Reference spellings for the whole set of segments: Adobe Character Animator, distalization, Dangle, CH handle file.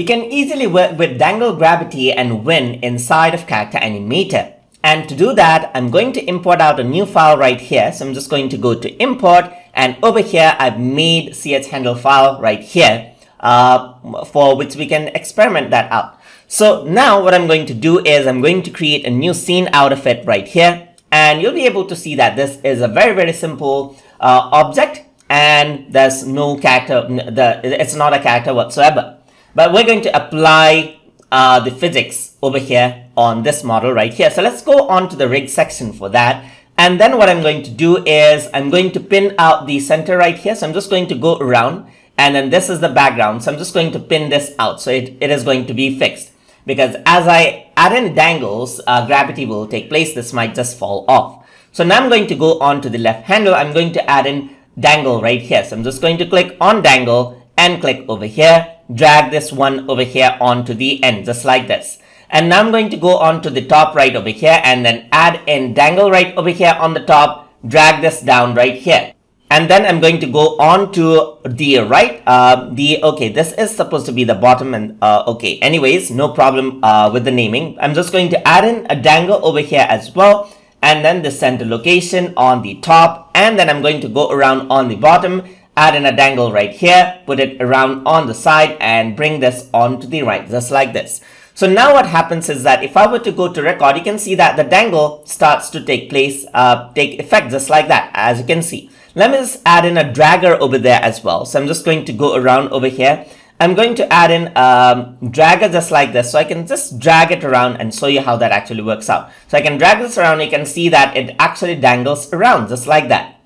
You can easily work with dangle gravity and win inside of Character Animator. And to do that, I'm going to import out a new file right here. So I'm just going to go to import, and over here, I've made CH handle file right here for which we can experiment that out. So now what I'm going to do is I'm going to create a new scene out of it right here. And you'll be able to see that this is a very, very simple object, and there's no character, it's not a character whatsoever. But we're going to apply the physics over here on this model right here. So let's go on to the rig section for that. And then what I'm going to do is I'm going to pin out the center right here. So I'm just going to go around, and then this is the background. So I'm just going to pin this out. So it is going to be fixed, because as I add in dangles, gravity will take place. This might just fall off. So now I'm going to go on to the left handle. I'm going to add in dangle right here. So I'm just going to click on dangle and click over here. Drag this one over here onto the end, just like this. And now I'm going to go on to the top right over here, and then add in dangle right over here on the top, drag this down right here. And then I'm going to go on to the right, okay, this is supposed to be the bottom, and okay, anyways, no problem with the naming. I'm just going to add in a dangle over here as well, and then the center location on the top, and then I'm going to go around on the bottom, add in a dangle right here, put it around on the side, and bring this onto the right, just like this. So now what happens is that if I were to go to record, you can see that the dangle starts to take place, take effect just like that, as you can see. Let me just add in a dragger over there as well. So I'm just going to go around over here. I'm going to add in a dragger just like this. So I can just drag it around and show you how that actually works out. So I can drag this around. You can see that it actually dangles around just like that.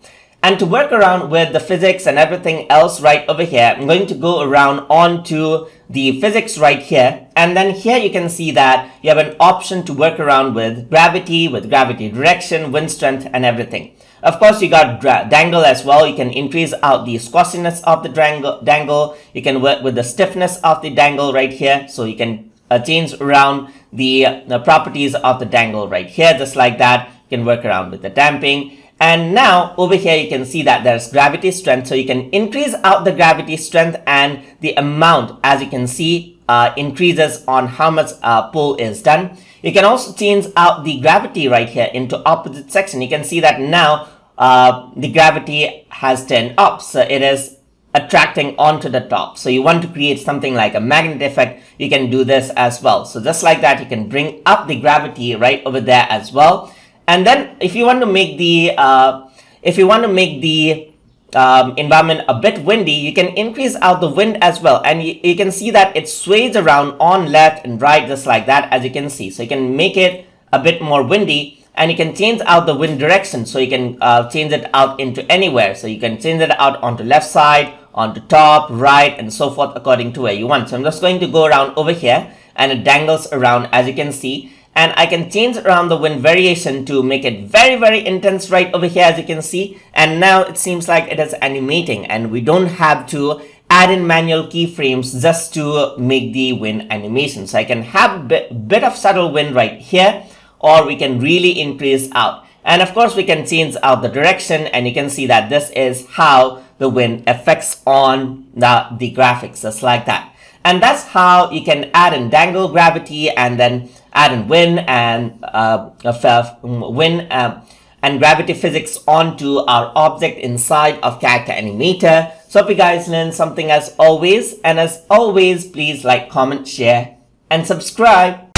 And to work around with the physics and everything else right over here, I'm going to go around onto the physics right here. And then here you can see that you have an option to work around with gravity direction, wind strength, and everything. Of course, you got dangle as well. You can increase out the squashiness of the dangle. You can work with the stiffness of the dangle right here. So you can change around the properties of the dangle right here, just like that. You can work around with the damping. And now over here, you can see that there's gravity strength. So you can increase out the gravity strength, and the amount, as you can see, increases on how much pull is done. You can also change out the gravity right here into opposite section. You can see that now the gravity has turned up. So it is attracting onto the top. So you want to create something like a magnet effect. You can do this as well. So just like that, you can bring up the gravity right over there as well. And then if you want to make the environment a bit windy, you can increase out the wind as well. And you can see that it sways around on left and right, just like that, as you can see. So you can make it a bit more windy, and you can change out the wind direction. So you can change it out into anywhere. So you can change it out onto left side, onto top, right, and so forth, according to where you want. So I'm just going to go around over here, and it dangles around, as you can see. And I can change around the wind variation to make it very, very intense right over here, as you can see. And now it seems like it is animating, and we don't have to add in manual keyframes just to make the wind animation. So I can have a bit of subtle wind right here, or we can really increase out. And of course, we can change out the direction, and you can see that this is how the wind affects on the graphics, just like that. And that's how you can add in dangle gravity, and then add in wind and gravity physics onto our object inside of Character Animator. So hope you guys learned something as always. And as always, please like, comment, share, and subscribe.